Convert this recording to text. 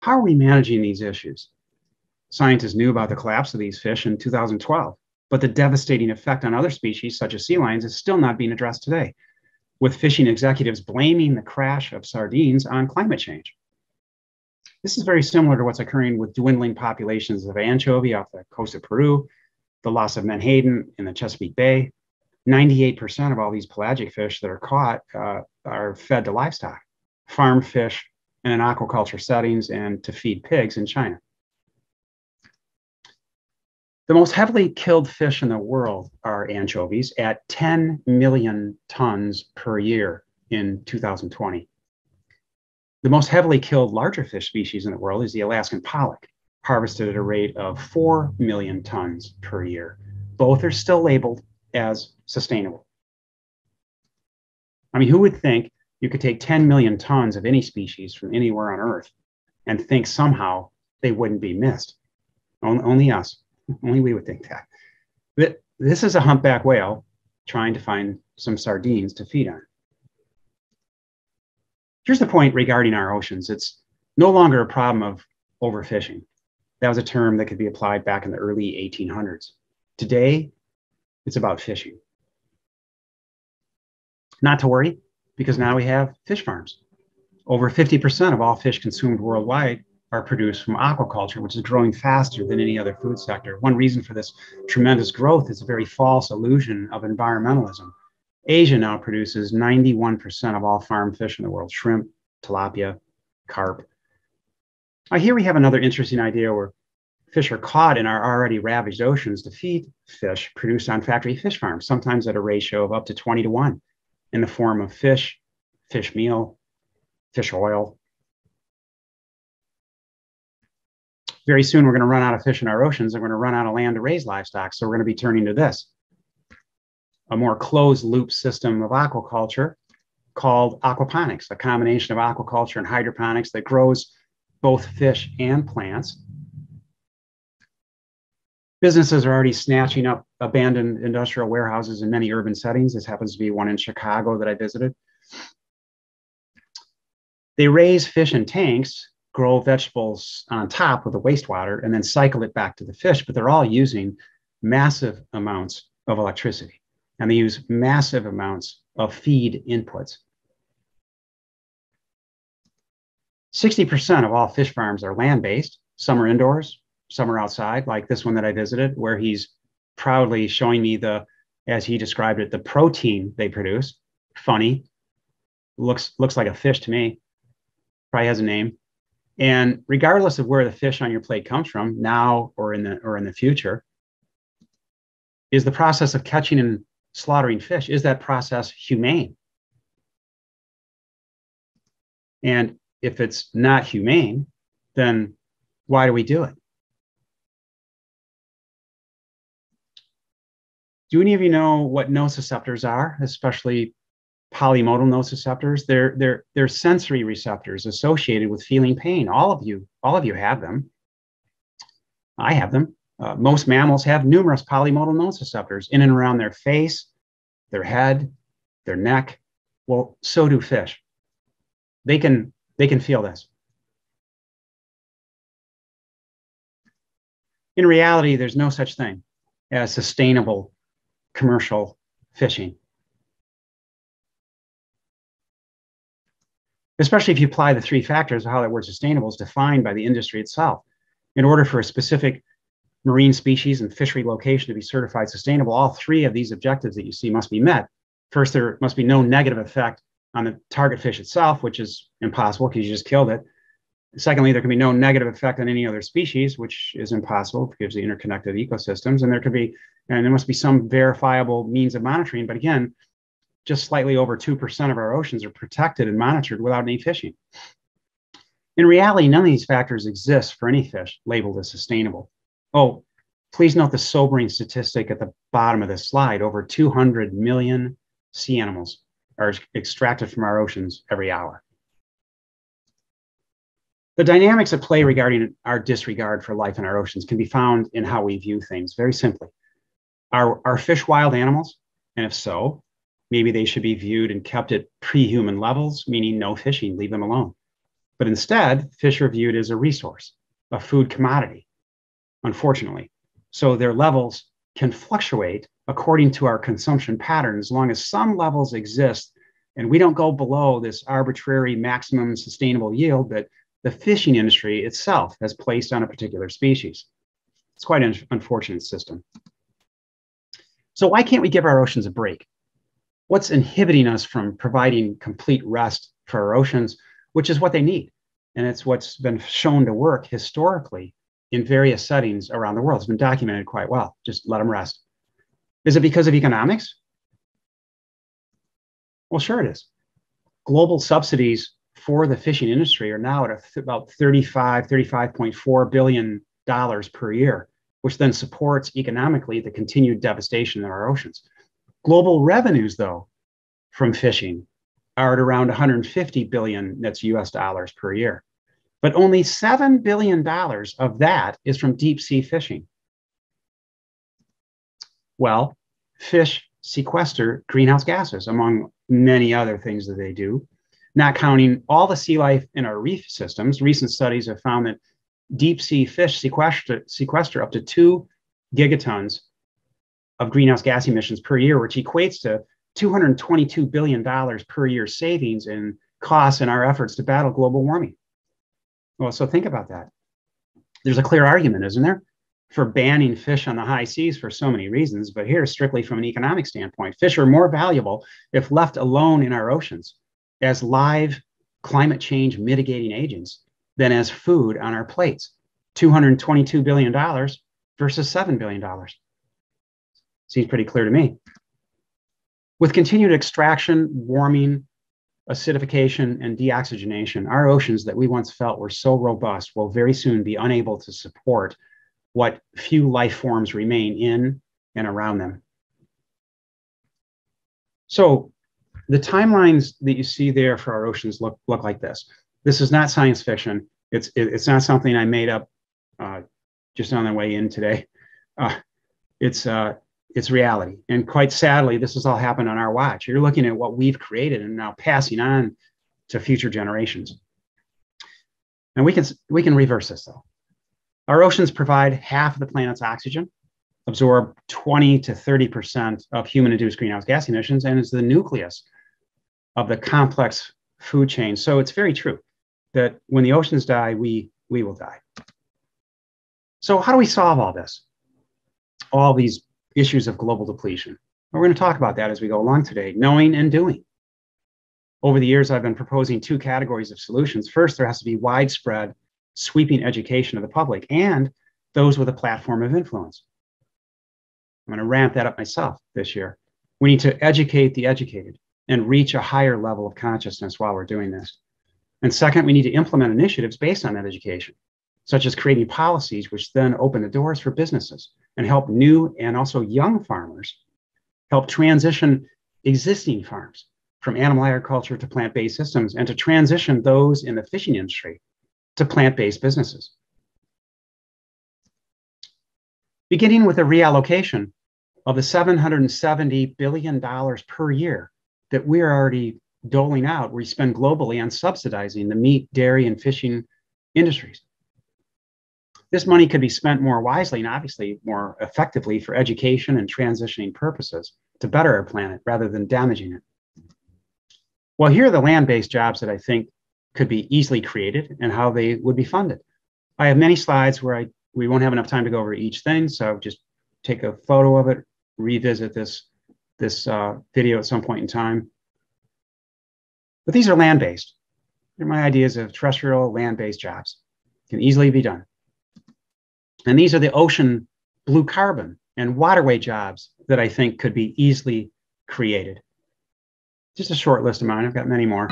How are we managing these issues? Scientists knew about the collapse of these fish in 2012, but the devastating effect on other species, such as sea lions, is still not being addressed today, with fishing executives blaming the crash of sardines on climate change. This is very similar to what's occurring with dwindling populations of anchovy off the coast of Peru, the loss of menhaden in the Chesapeake Bay. 98% of all these pelagic fish that are caught are fed to livestock, farmed fish, and in aquaculture settings, and to feed pigs in China. The most heavily killed fish in the world are anchovies at 10 million tons per year in 2020. The most heavily killed larger fish species in the world is the Alaskan pollock, harvested at a rate of 4 million tons per year. Both are still labeled as sustainable. I mean, who would think you could take 10 million tons of any species from anywhere on Earth and think somehow they wouldn't be missed? Only us. Only we would think that. This is a humpback whale trying to find some sardines to feed on. Here's the point regarding our oceans. It's no longer a problem of overfishing. That was a term that could be applied back in the early 1800s. Today, it's about fishing. Not to worry, because now we have fish farms. Over 50% of all fish consumed worldwide are produced from aquaculture, which is growing faster than any other food sector. One reason for this tremendous growth is a very false illusion of environmentalism. Asia now produces 91% of all farmed fish in the world: shrimp, tilapia, carp. Here we have another interesting idea where fish are caught in our already ravaged oceans to feed fish produced on factory fish farms, sometimes at a ratio of up to 20 to 1, in the form of fish, fish meal, fish oil. Very soon, we're going to run out of fish in our oceans, and we're going to run out of land to raise livestock. So we're going to be turning to this, a more closed loop system of aquaculture called aquaponics, a combination of aquaculture and hydroponics that grows both fish and plants. Businesses are already snatching up abandoned industrial warehouses in many urban settings. This happens to be one in Chicago that I visited. They raise fish in tanks, grow vegetables on top with the wastewater, and then cycle it back to the fish, but they're all using massive amounts of electricity, and they use massive amounts of feed inputs. 60% of all fish farms are land-based. Some are indoors, some are outside, like this one that I visited, where he's proudly showing me the, as he described it, the protein they produce. Funny, looks like a fish to me, probably has a name. And regardless of where the fish on your plate comes from, now or in the future, is the process of catching and slaughtering fish, is that process humane? And if it's not humane, then why do we do it? Do any of you know what nociceptors are, especially polymodal nociceptors? They're sensory receptors associated with feeling pain. All of you have them. I have them. Most mammals have numerous polymodal nociceptors in and around their face, their head, their neck. Well, so do fish. They can feel this. In reality, there's no such thing as sustainable commercial fishing, especially if you apply the three factors of how that word sustainable is defined by the industry itself. In order for a specific marine species and fishery location to be certified sustainable, all three of these objectives that you see must be met. First, there must be no negative effect on the target fish itself, which is impossible because you just killed it. Secondly, there can be no negative effect on any other species, which is impossible because of the interconnected ecosystems. And there must be some verifiable means of monitoring. But again, just slightly over 2% of our oceans are protected and monitored without any fishing. In reality, none of these factors exist for any fish labeled as sustainable. Oh, please note the sobering statistic at the bottom of this slide. Over 200 million sea animals are extracted from our oceans every hour. The dynamics at play regarding our disregard for life in our oceans can be found in how we view things, very simply. Are fish wild animals? And if so, maybe they should be viewed and kept at pre-human levels, meaning no fishing, leave them alone. But instead, fish are viewed as a resource, a food commodity, unfortunately. So their levels can fluctuate according to our consumption pattern, as long as some levels exist and we don't go below this arbitrary maximum sustainable yield that the fishing industry itself has placed on a particular species. It's quite an unfortunate system. So why can't we give our oceans a break? What's inhibiting us from providing complete rest for our oceans, which is what they need? And it's what's been shown to work historically in various settings around the world. It's been documented quite well. Just let them rest. Is it because of economics? Well, sure it is. Global subsidies for the fishing industry are now at about $35.4 billion per year, which then supports economically the continued devastation of our oceans. Global revenues, though, from fishing are at around 150 billion, that's US dollars per year. But only $7 billion of that is from deep sea fishing. Well, fish sequester greenhouse gases, among many other things that they do, not counting all the sea life in our reef systems. Recent studies have found that deep sea fish sequester up to 2 gigatons of greenhouse gas emissions per year, which equates to $222 billion per year savings in costs in our efforts to battle global warming. Well, so think about that. There's a clear argument, isn't there, for banning fish on the high seas for so many reasons, but here, strictly from an economic standpoint, fish are more valuable if left alone in our oceans as live climate change mitigating agents than as food on our plates. $222 billion versus $7 billion. Seems pretty clear to me. With continued extraction, warming, acidification, and deoxygenation, our oceans that we once felt were so robust will very soon be unable to support what few life forms remain in and around them. So the timelines that you see there for our oceans look like this. This is not science fiction. It's not something I made up just on the way in today. It's reality. And quite sadly, this has all happened on our watch. You're looking at what we've created and now passing on to future generations. And we can reverse this, though. Our oceans provide half of the planet's oxygen, absorb 20 to 30% of human-induced greenhouse gas emissions, and is the nucleus of the complex food chain. So it's very true that when the oceans die, we will die. So how do we solve all this? All these issues of global depletion. We're going to talk about that as we go along today, knowing and doing. Over the years, I've been proposing 2 categories of solutions. First, there has to be widespread, sweeping education of the public and those with a platform of influence. I'm going to ramp that up myself this year. We need to educate the educated and reach a higher level of consciousness while we're doing this. And second, we need to implement initiatives based on that education, such as creating policies which then open the doors for businesses and help new and also young farmers help transition existing farms from animal agriculture to plant-based systems and to transition those in the fishing industry to plant-based businesses. Beginning with a reallocation of the $770 billion per year that we're already doling out, we spend globally on subsidizing the meat, dairy, and fishing industries. This money could be spent more wisely and obviously more effectively for education and transitioning purposes to better our planet rather than damaging it. Well, here are the land-based jobs that I think could be easily created and how they would be funded. I have many slides where we won't have enough time to go over each thing, so just take a photo of it, revisit this video at some point in time. But these are land-based. They're my ideas of terrestrial land-based jobs. Can easily be done. And these are the ocean blue carbon and waterway jobs that I think could be easily created. Just a short list of mine. I've got many more.